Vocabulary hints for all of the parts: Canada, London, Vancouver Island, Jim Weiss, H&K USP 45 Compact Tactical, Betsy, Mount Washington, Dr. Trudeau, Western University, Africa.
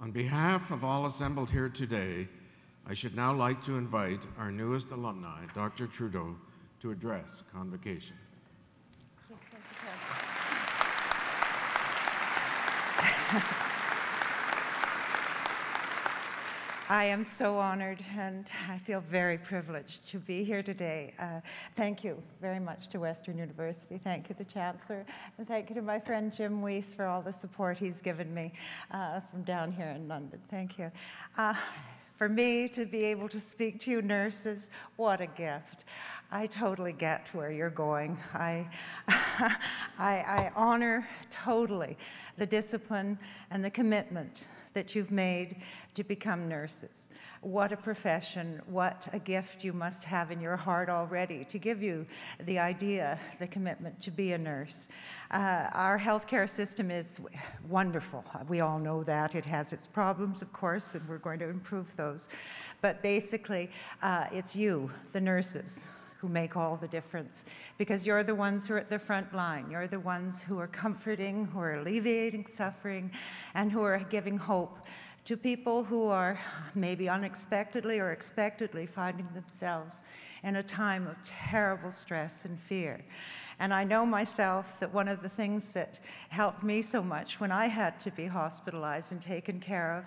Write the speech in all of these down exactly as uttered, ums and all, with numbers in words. On behalf of all assembled here today, I should now like to invite our newest alumni, Doctor Trudeau, to address Convocation. I am so honored, and I feel very privileged to be here today. Uh, thank you very much to Western University. Thank you, the Chancellor, and thank you to my friend Jim Weiss for all the support he's given me uh, from down here in London. Thank you. Uh, for me to be able to speak to you nurses, what a gift. I totally get where you're going. I, I, I honor totally the discipline and the commitment that you've made to become nurses. What a profession, what a gift you must have in your heart already to give you the idea, the commitment to be a nurse. Uh, our healthcare system is wonderful. We all know that. It has its problems, of course, and we're going to improve those. But basically, uh, it's you, the nurses, who make all the difference, because you're the ones who are at the front line. You're the ones who are comforting, who are alleviating suffering, and who are giving hope to people who are maybe unexpectedly or expectedly finding themselves in a time of terrible stress and fear. And I know myself that one of the things that helped me so much when I had to be hospitalized and taken care of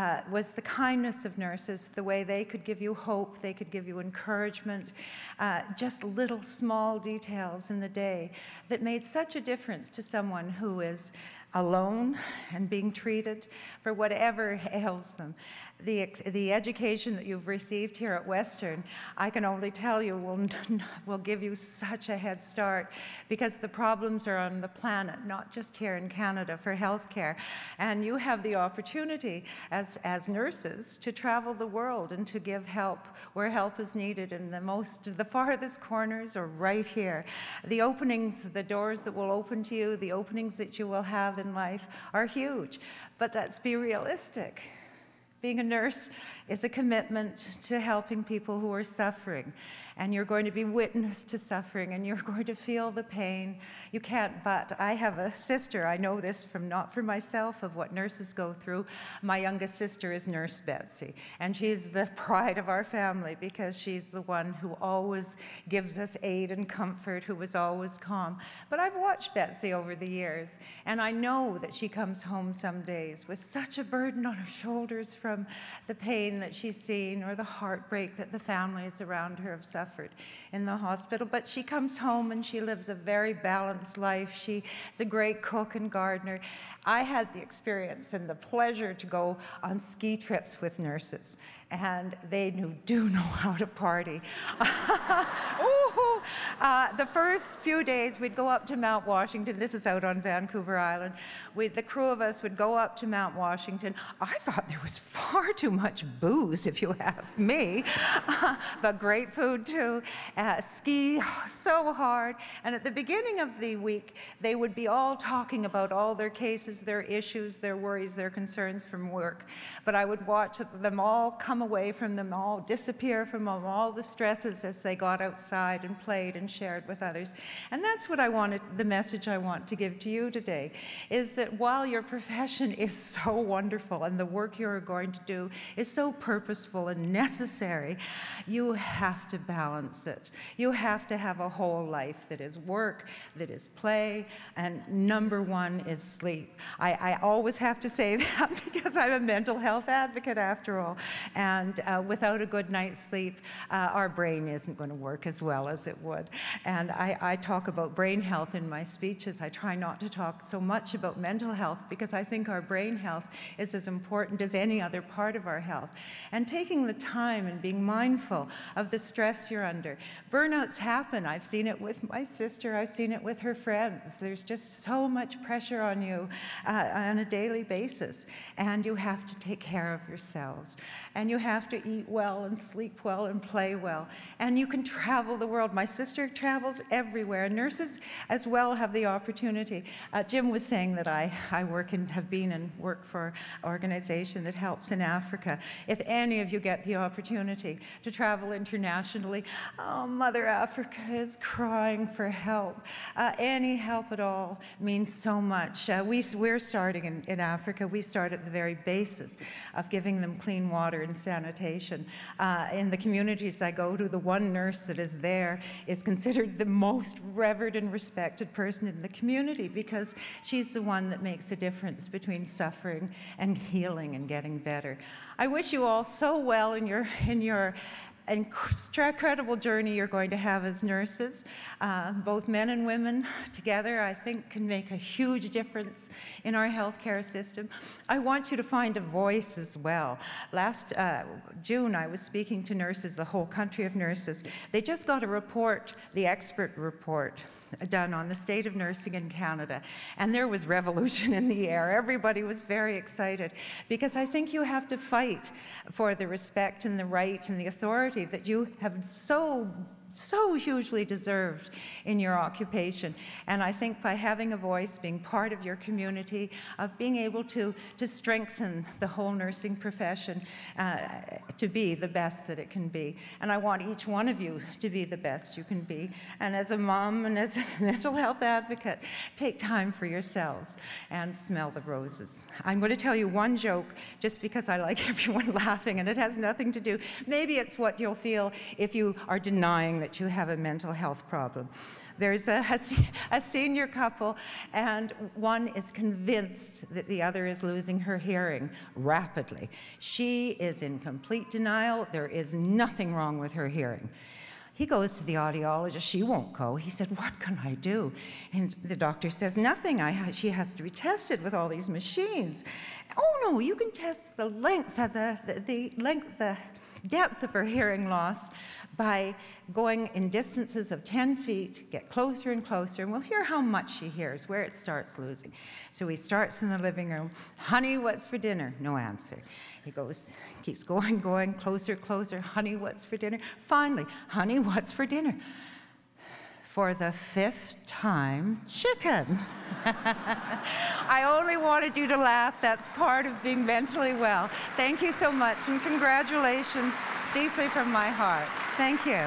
uh, was the kindness of nurses, the way they could give you hope, they could give you encouragement, uh, just little small details in the day that made such a difference to someone who is alone and being treated for whatever ails them. The, the education that you've received here at Western, I can only tell you, will, will give you such a head start, because the problems are on the planet, not just here in Canada, for healthcare. And you have the opportunity as, as nurses to travel the world and to give help where help is needed, in the most, the farthest corners or right here. The openings, the doors that will open to you, the openings that you will have in life are huge, but let's be realistic. Being a nurse is a commitment to helping people who are suffering, and you're going to be witness to suffering, and you're going to feel the pain. You can't but. I have a sister. I know this from not for myself of what nurses go through. My youngest sister is Nurse Betsy, and she's the pride of our family because she's the one who always gives us aid and comfort, who was always calm. But I've watched Betsy over the years, and I know that she comes home some days with such a burden on her shoulders from the pain that she's seen or the heartbreak that the families around her have suffered in the hospital. But she comes home and she lives a very balanced life. She is a great cook and gardener. I had the experience and the pleasure to go on ski trips with nurses, and they knew, do know how to party. Ooh, uh, the first few days we'd go up to Mount Washington. This is out on Vancouver Island. We, the crew of us would go up to Mount Washington. I thought there was far too much booze, if you ask me, uh, but great food too. Uh, ski so hard. And at the beginning of the week, they would be all talking about all their cases, their issues, their worries, their concerns from work. But I would watch them all come away from them all, disappear from them, all the stresses as they got outside and played and shared with others. And that's what I wanted, the message I want to give to you today, is that while your profession is so wonderful and the work you're going to do is so purposeful and necessary, you have to balance it. You have to have a whole life that is work, that is play, and number one is sleep. I, I always have to say that because I'm a mental health advocate after all. And uh, without a good night's sleep, uh, our brain isn't going to work as well as it would. And I, I talk about brain health in my speeches. I try not to talk so much about mental health because I think our brain health is as important as any other part of our health. And taking the time and being mindful of the stress you're under. Burnouts happen. I've seen it with my sister. I've seen it with her friends. There's just so much pressure on you uh, on a daily basis. And you have to take care of yourselves. And you have to eat well and sleep well and play well. And you can travel the world. My sister travels everywhere. Nurses as well have the opportunity. Uh, Jim was saying that I, I work and have been and work for an organization that helps in Africa. If any of you get the opportunity to travel internationally, oh, Mother Africa is crying for help. Uh, any help at all means so much. Uh, we, we're starting in, in Africa. We start at the very basis of giving them clean water and sanitation. Uh, in the communities I go to, the one nurse that is there is considered the most revered and respected person in the community because she's the one that makes the difference between suffering and healing and getting better. I wish you all so well in your, in your incredible journey you're going to have as nurses. Uh, both men and women together, I think, can make a huge difference in our healthcare system. I want you to find a voice as well. Last uh, June, I was speaking to nurses, the whole country of nurses. They just got a report, the expert report, done on the state of nursing in Canada, and there was revolution in the air. Everybody was very excited because I think you have to fight for the respect and the right and the authority that you have so so hugely deserved in your occupation. And I think by having a voice, being part of your community, of being able to, to strengthen the whole nursing profession uh, to be the best that it can be. And I want each one of you to be the best you can be. And as a mom and as a mental health advocate, take time for yourselves and smell the roses. I'm going to tell you one joke just because I like everyone laughing, and it has nothing to do. Maybe it's what you'll feel if you are denying that you have a mental health problem. There's a, a, a senior couple, and one is convinced that the other is losing her hearing rapidly. She is in complete denial. There is nothing wrong with her hearing. He goes to the audiologist. She won't go. He said, what can I do? And the doctor says, nothing. I ha she has to be tested with all these machines. Oh, no, you can test the length of the, the, the length, the depth of her hearing loss by going in distances of ten feet, get closer and closer, and we'll hear how much she hears, where it starts losing. So he starts in the living room. Honey, what's for dinner? No answer. He goes, keeps going, going, closer, closer. Honey, what's for dinner? Finally, honey, what's for dinner? For the fifth time, chicken. I only wanted you to laugh. That's part of being mentally well. Thank you so much, and congratulations deeply from my heart. Thank you.